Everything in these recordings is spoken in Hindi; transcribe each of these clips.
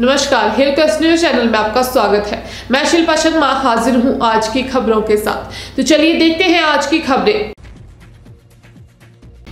नमस्कार, हिल क्वेस्ट न्यूज चैनल में आपका स्वागत है। मैं शिल्पा शर्मा हाजिर हूं आज की खबरों के साथ। तो चलिए देखते हैं आज की खबरें।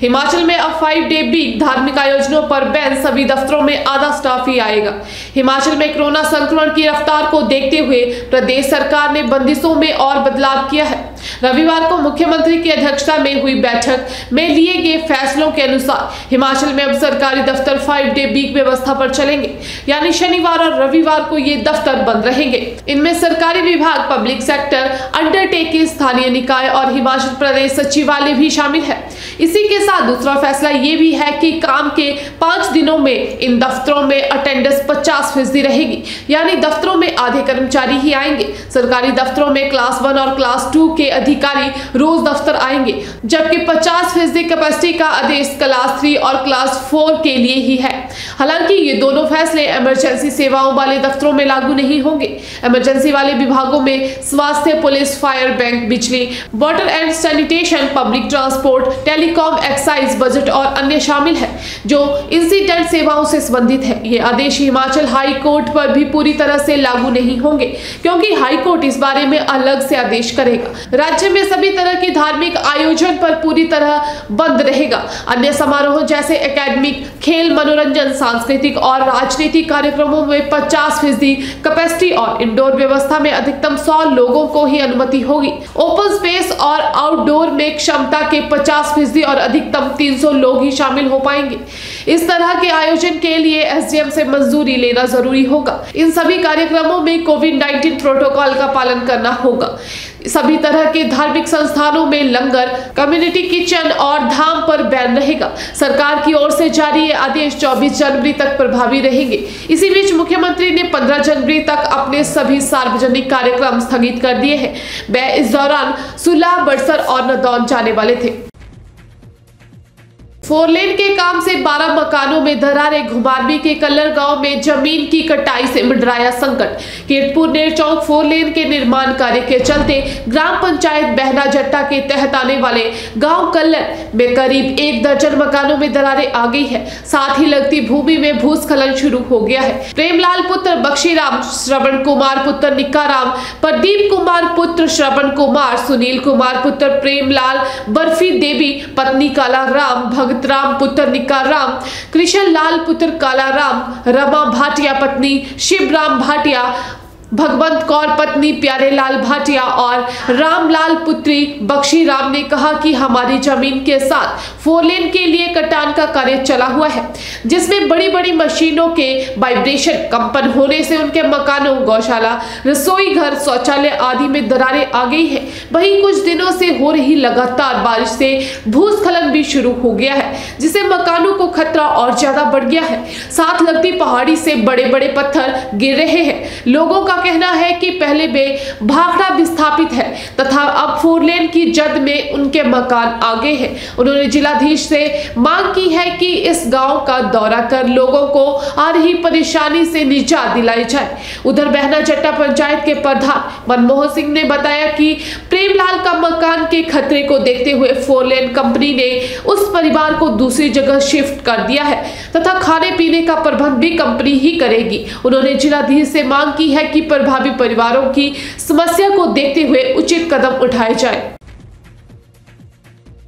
हिमाचल में अब 5 डे वीक धार्मिक आयोजनों पर बैन, सभी दफ्तरों में आधा स्टाफ ही आएगा। हिमाचल में कोरोना संक्रमण की रफ्तार को देखते हुए प्रदेश सरकार ने बंदिशों में और बदलाव किया है। रविवार को मुख्यमंत्री की अध्यक्षता में हुई बैठक में लिए गए फैसलों के अनुसार हिमाचल में अब सरकारी दफ्तर 5 डे वीक व्यवस्था पर चलेंगे, यानी शनिवार और रविवार को ये दफ्तर बंद रहेंगे। इनमें सरकारी विभाग, पब्लिक सेक्टर, अंडरटेकिंग, स्थानीय निकाय और हिमाचल प्रदेश सचिवालय भी शामिल है। इसी के साथ दूसरा फैसला ये भी है कि काम के 5 दिनों में इन दफ्तरों में अटेंडेंस 50% रहेगी, यानी दफ्तरों में आधे कर्मचारी ही आएंगे। सरकारी दफ्तरों में क्लास 1 और क्लास 2 के अधिकारी रोज दफ्तर आएंगे, जबकि 50% कैपेसिटी का आदेश क्लास 3 और क्लास 4 के लिए ही है। हालांकि ये दोनों फैसले इमरजेंसी सेवाओं वाले दफ्तरों में लागू नहीं होंगे। इमरजेंसी वाले विभागों में स्वास्थ्य, पुलिस, फायर, बैंक, बिजली, water and sanitation, public transport, telecom, excise, budget और अन्य शामिल है, जो इंसिडेंट सेवाओं से संबंधित है। ये आदेश हिमाचल हाई कोर्ट पर भी पूरी तरह से लागू नहीं होंगे, क्योंकि हाई कोर्ट इस बारे में अलग से आदेश करेगा। राज्य में सभी तरह के धार्मिक आयोजन पर पूरी तरह बंद रहेगा। अन्य समारोह जैसे एकेडमिक, खेल, मनोरंजन, सांस्कृतिक और राजनीतिक कार्यक्रमों में 50% कैपेसिटी और इंडोर व्यवस्था में अधिकतम 100 लोगों को ही अनुमति होगी। ओपन स्पेस और आउटडोर में क्षमता के 50% और अधिकतम 300 लोग ही शामिल हो पाएंगे। इस तरह के आयोजन के लिए SDM से मंजूरी लेना जरूरी होगा। इन सभी कार्यक्रमों में COVID-19 प्रोटोकॉल का पालन करना होगा। सभी तरह के धार्मिक संस्थानों में लंगर, कम्युनिटी किचन और धाम पर बैन रहेगा। सरकार की ओर से जारी ये आदेश 24 जनवरी तक प्रभावी रहेंगे। इसी बीच मुख्यमंत्री ने 15 जनवरी तक अपने सभी सार्वजनिक कार्यक्रम स्थगित कर दिए हैं। वे इस दौरान सुलह, बड़सर और नदौन जाने वाले थे। 4 लेन के काम से 12 मकानों में दरारें, घुमारवीं के कल्लर गांव में जमीन की कटाई से मंडराया संकट। कीरतपुर नेरचौक 4 लेन के निर्माण कार्य के चलते ग्राम पंचायत बहना जट्टा के तहत आने वाले गांव कल्लर में करीब 1 दर्जन मकानों में दरारें आ गई है। साथ ही लगती भूमि में भूस्खलन शुरू हो गया है। प्रेमलाल पुत्र बख्शीराम, श्रवण कुमार पुत्र निकाराम, प्रदीप कुमार पुत्र श्रवण कुमार, सुनील कुमार पुत्र प्रेमलाल, बर्फी देवी पत्नी काला राम, राम पुत्र निकाराम, कृष्ण लाल पुत्र कालाराम, रमा भाटिया पत्नी शिवराम भाटिया, भगवंत कौर पत्नी प्यारे लाल भाटिया और रामलाल पुत्री बख्शीराम ने कहा कि हमारी जमीन के साथ 4 लेन के लिए कटान का कार्य चला हुआ है, जिसमें बड़ी बड़ी मशीनों के वाइब्रेशन, कंपन होने से उनके मकानों, गौशाला, रसोई घर, शौचालय आदि में दरारें आ गई है। वहीं कुछ दिनों से हो रही लगातार बारिश से भूस्खलन भी शुरू हो गया है, जिससे मकानों को खतरा और ज्यादा बढ़ गया है। साथ लगती पहाड़ी से बड़े बड़े पत्थर गिर रहे हैं। लोगों का कहना है कि पहले बे भाखड़ा विस्थापित है तथा अब 4 लेन की जद में उनके मकान आगे हैं। उन्होंने जिलाधीश से मांग की है कि इस गांव का दौरा कर लोगों को आ रही परेशानी से निजात दिलाई जाए। उधर बहना जट्टा पंचायत के प्रधान मनमोहन सिंह ने बताया कि प्रेमलाल का मकान के खतरे को देखते हुए 4 लेन कंपनी ने उस परिवार को दूसरी जगह शिफ्ट कर दिया है तथा खाने पीने का प्रबंध भी कंपनी ही करेगी। उन्होंने जिलाधीश से मांग की है कि प्रभावी परिवारों की समस्या को देखते हुए उचित कदम उठाए जाए।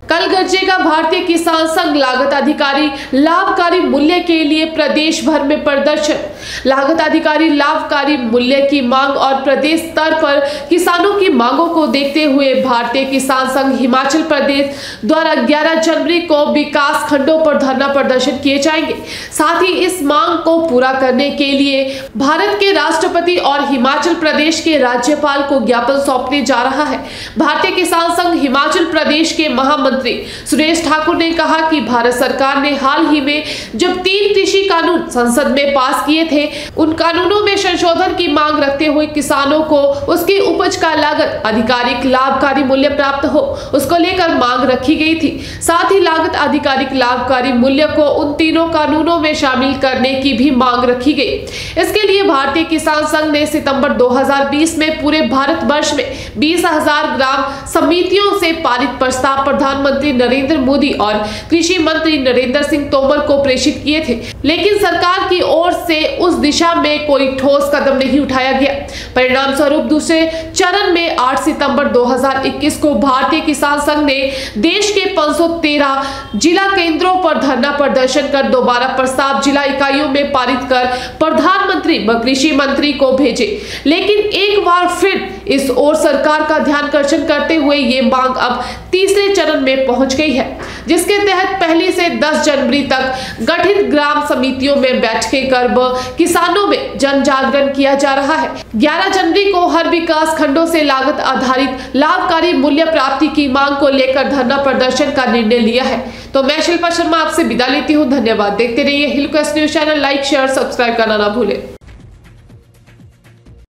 कल गरजेगा भारतीय किसान संघ, लागत अधिकारी लाभकारी मूल्य के लिए प्रदेश भर में प्रदर्शन। लागत अधिकारी लाभकारी मूल्य की मांग और प्रदेश स्तर पर किसानों की मांगों को देखते हुए भारतीय किसान संघ हिमाचल प्रदेश द्वारा 11 जनवरी को विकास खंडों पर धरना प्रदर्शन किए जाएंगे। साथ ही इस मांग को पूरा करने के लिए भारत के राष्ट्रपति और हिमाचल प्रदेश के राज्यपाल को ज्ञापन सौंपने जा रहा है। भारतीय किसान संघ हिमाचल प्रदेश के महामंत्री सुरेश ठाकुर ने कहा कि भारत सरकार ने हाल ही में जब 3 कृषि कानून संसद में पास किए थे, उन कानूनों में संशोधन की मांग रखते हुए किसानों को उसकी उपज का लागत आधिकारिक लाभकारी मूल्य प्राप्त हो, उसको लेकर मांग रखी गई थी। साथ ही लागत आधिकारिक लाभकारी मूल्य को उन तीनों कानूनों में शामिल करने की भी मांग रखी गई। इसके लिए भारतीय किसान संघ ने सितंबर 2020 में पूरे भारत वर्ष में 20,000 ग्राम समितियों से पारित प्रस्ताव प्रधान मंत्री नरेंद्र मोदी और कृषि मंत्री नरेंद्र सिंह तोमर को प्रेषित किए थे, लेकिन सरकार की ओर से उस दिशा में कोई ठोस कदम नहीं उठाया गया। परिणाम स्वरूप दूसरे चरण में 8 सितंबर 2021 को भारतीय किसान संघ ने देश के 513 जिला केंद्रों पर धरना प्रदर्शन कर दोबारा प्रस्ताव जिला इकाइयों में पारित कर प्रधानमंत्री व कृषि मंत्री को भेजे, लेकिन एक बार फिर इस ओर सरकार का ध्यान आकर्षण करते हुए ये मांग अब तीसरे चरण में पहुंच गई है, जिसके तहत पहली से 10 जनवरी तक गठित ग्राम समितियों में बैठकें कर किसानों में जन जागरण किया जा रहा है। 11 जनवरी को हर विकास खंडों से लागत आधारित लाभकारी मूल्य प्राप्ति की मांग को लेकर धरना प्रदर्शन का निर्णय लिया है। तो मैं शिल्पा शर्मा आपसे विदा लेती हूँ, धन्यवाद। देखते रहिए हिल quest news channel, like share subscribe करना ना भूले।